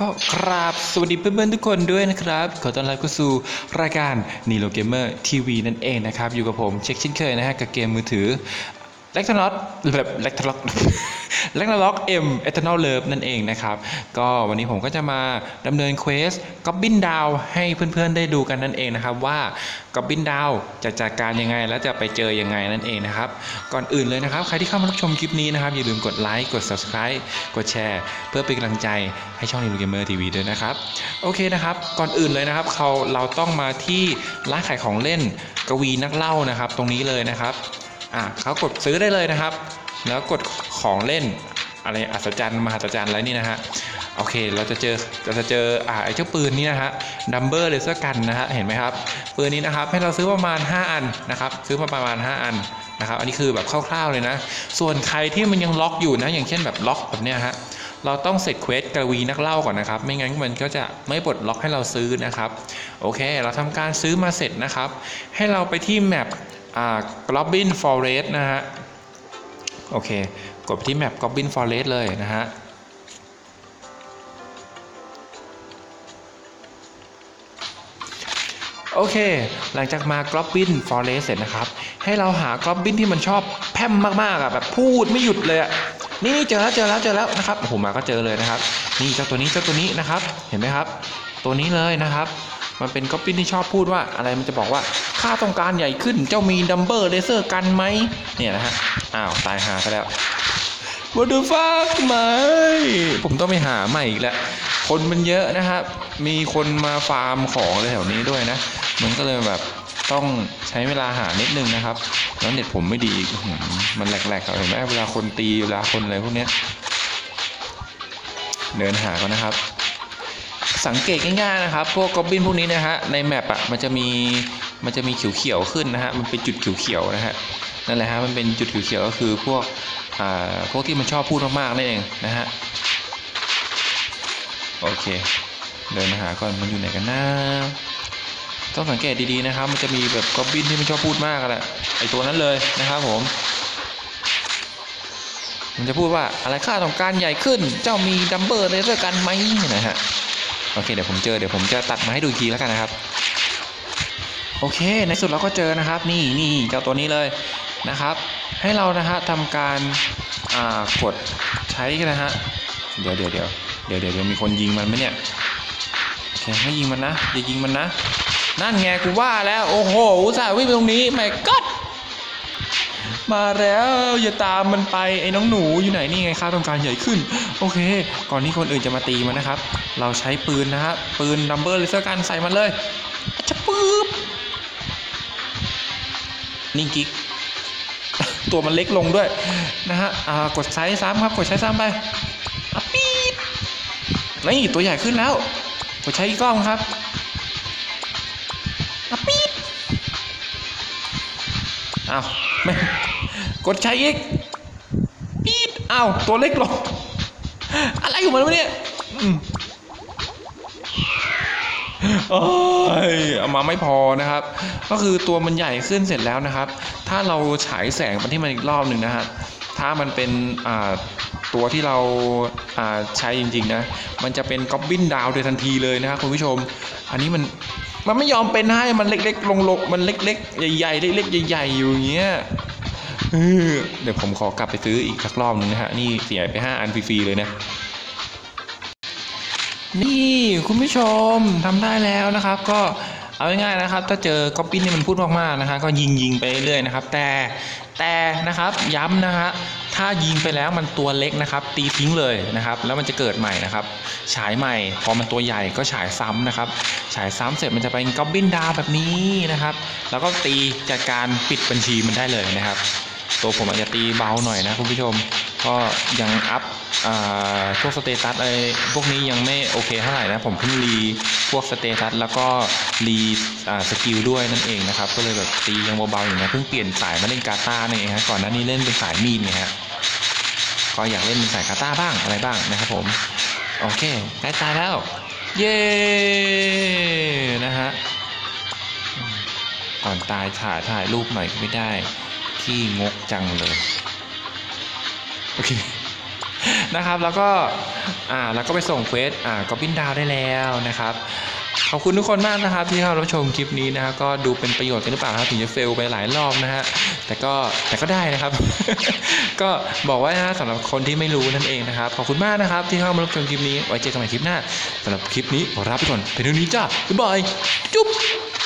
ก็ครับสวัสดีเพื่อนๆทุกคนด้วยนะครับขอต้อนรับเข้าสู่รายการ Nilo Gamer TV นั่นเองนะครับอยู่กับผมเช็คเช่นเคยนะฮะกับเกมมือถือ Ragnarok M Eternal Love นั่นเองนะครับก็วันนี้ผมก็จะมาดำเนินเควส Goblin Down ให้เพื่อนๆได้ดูกันนั่นเองนะครับว่า Goblin Down จะจัดการยังไงและจะไปเจอยังไงนั่นเองนะครับก่อนอื่นเลยนะครับใครที่เข้ามารับชมคลิปนี้นะครับอย่าลืมกดไลค์กด Subscribe กดแชร์เพื่อเป็นกำลังใจให้ช่อง Nilo Gamer TV ด้วยนะครับโอเคนะครับก่อนอื่นเลยนะครับเราต้องมาที่ร้านขายของเล่นกวีนักเล่านะครับตรงนี้เลยนะครับเขากดซื้อได้เลยนะครับแล้วกดของเล่นอะไรอัศจรรย์มหัศจรรย์อะไรนี่นะฮะโอเคเราจะเจอไอ้เจ้าปืนนี่นะฮะดัมเบอร์เลเซอร์กันนะฮะเห็นไหมครับปืนนี้นะครับให้เราซื้อประมาณ5อันนะครับซื้อมาประมาณ5อันนะครับอันนี้คือแบบคร่าวๆเลยนะส่วนใครที่มันยังล็อกอยู่นะอย่างเช่นแบบล็อกแบบเนี้ยฮะเราต้องเสร็จเควสกวีนักเล่าก่อนนะครับไม่งั้นมันก็จะไม่ปลดล็อกให้เราซื้อนะครับโอเคเราทำการซื้อมาเสร็จนะครับให้เราไปที่แมปGoblin Forest นะฮะโอเคกดที่แมป Goblin Forest เลยนะฮะโอเคหลังจากมา Goblin Forest เสร็จนะครับให้เราหา Goblin ที่มันชอบแพร่มมากๆแบบพูดไม่หยุดเลยนี่เจอแล้วนะครับโอ้โหมาก็เจอเลยนะครับนี่เจ้าตัวนี้นะครับเห็นไหมครับตัวนี้เลยนะครับมันเป็นก๊อบบินที่ชอบพูดว่าอะไรมันจะบอกว่าค่าต้องการใหญ่ขึ้นเจ้ามีดัมเบอร์เลเซอร์กันไหมเนี่ยนะฮะอ้าวตายหาซะแล้ววอเตอร์ฟาร์ไหมผมต้องไปหาใหม่อีกแล้วคนมันเยอะนะครับมีคนมาฟาร์มของเลยแถวนี้ด้วยนะมันก็เลยแบบต้องใช้เวลาหานิดนึงนะครับแล้วเน็ตผมไม่ดีอีกมันแหลกๆเห็นไหมเวลาคนตีเวลาคนอะไรพวกเนี้ยเดินหาก่อนนะครับสังเกตง่ายๆนะครับพวกกอบบินพวกนี้นะฮะในแมปอ่ะมันจะมีเขียวๆขึ้นนะฮะมันเป็นจุดเขียวๆนะฮะนั่นแหละฮะมันเป็นจุดเขียวๆก็คือพวกที่มันชอบพูดมากๆนั่นเองนะฮะโอเคเดินหาก่อนมันอยู่ไหนกันนะต้องสังเกตดีๆนะครับมันจะมีแบบกอบบินที่มันชอบพูดมากแหละไอตัวนั้นเลยนะครับผมมันจะพูดว่าอะไรค่าต้องการใหญ่ขึ้นเจ้ามีดัมเบอร์เลเซอร์กันไหมนะฮะโอเคเดี๋ยวผมจะตัดมาให้ดูอีกทีแล้วกันนะครับโอเคในสุดเราก็เจอนะครับนี่เจ้าตัวนี้เลยนะครับให้เรานะฮะทำการกดใช้นะฮะเดี๋ยวมีคนยิงมันไหมเนี่ยโอเคไม่ยิงมันนะอย่ายิงมันนะนั่นไงกูว่าแล้วโอ้โหอุตส่าห์วิ่งไปตรงนี้แม่กัดมาแล้วอย่าตามมันไปไอ้น้องหนูอยู่ไหนนี่ไงค่าต้องการใหญ่ขึ้นโอเคก่อนที่คนอื่นจะมาตีมันนะครับเราใช้ปืนนะฮะปืนดัมเบอร์เลเซอร์กันใส่มันเลยจะปึ๊บนิ่งกิ๊กตัวมันเล็กลงด้วยนะฮะกดใช้ซ้ำครับกดใช้ซ้ำไปปี๊ดนี่ตัวใหญ่ขึ้นแล้วกดใช้กล้องครับปี๊ดอ้าวไม่กดใช้อีกปี๊ดอ้าวตัวเล็กลงอะไรอยู่มันวะเนี่ยโอ้ยเอามาไม่พอนะครับก็คือตัวมันใหญ่ขึ้นเสร็จแล้วนะครับถ้าเราฉายแสงไปที่มันอีกรอบหนึ่งนะฮะถ้ามันเป็นตัวที่เราใช้จริงๆนะมันจะเป็นก๊อบบินดาวโดยทันทีเลยนะครับคุณผู้ชมอันนี้มันไม่ยอมเป็นให้มันเล็กๆลงๆมันเล็กๆใหญ่ๆเล็กๆใหญ่ๆอยู่อย่างเงี้ยเดี๋ยวผมขอกลับไปซื้ออีกสักรอบนึงนะฮะนี่เสียไป5อันฟรีๆเลยนะนี่คุณผู้ชมทำได้แล้วนะครับก็เอาง่ายๆนะครับถ้าเจอก๊อบบินนี่มันพูดมากๆนะฮะก็ยิงไปเรื่อยนะครับแต่นะครับย้ำนะฮะถ้ายิงไปแล้วมันตัวเล็กนะครับตีทิ้งเลยนะครับแล้วมันจะเกิดใหม่นะครับฉายใหม่พอมันตัวใหญ่ก็ฉายซ้ำนะครับฉายซ้ำเสร็จมันจะเป็นก๊อบบินดาวแบบนี้นะครับแล้วก็ตีจากการปิดบัญชีมันได้เลยนะครับตัวผมอาจจะตีเบาหน่อยนะคุณผู้ชมก็ยังอัพพวกสเตตัสอะไรพวกนี้ยังไม่โอเคเท่าไหร่นะผมเพิ่งรีพวกสเตตัสแล้วก็รีสกิลด้วยนั่นเองนะครับก็เลยแบบตียังเบาๆอยู่นะเพิ่งเปลี่ยนสายมาเล่นกาตาร์นี่เองครับก่อนหน้านี้เล่นเป็นสายมีดเนี่ยฮะก็อยากเล่นเป็นสายกาตาร์บ้างอะไรบ้างนะครับผมโอเคได้ตายแล้วเย้นะฮะก่อนตายถ่ายรูปหน่อยก็ไม่ได้ที่งกจังเลยโอเค นะครับแล้วก็ไปส่งเควสก็บินดาวได้แล้วนะครับขอบคุณทุกคนมากนะครับที่เข้ารับชมคลิปนี้นะฮะก็ดูเป็นประโยชน์กันหรือเปล่าครับถึงจะเฟลไปหลายรอบนะฮะแต่ก็ได้นะครับ ก็บอกไว้นะสำหรับคนที่ไม่รู้นั่นเองนะครับขอบคุณมากนะครับที่เข้ามารับชมคลิปนี้ไว้เจอกันใหม่คลิปหน้าสำหรับคลิปนี้ขอลาไปก่อนเป็นเท่านี้จ้าบ๊ายบายจุ๊บ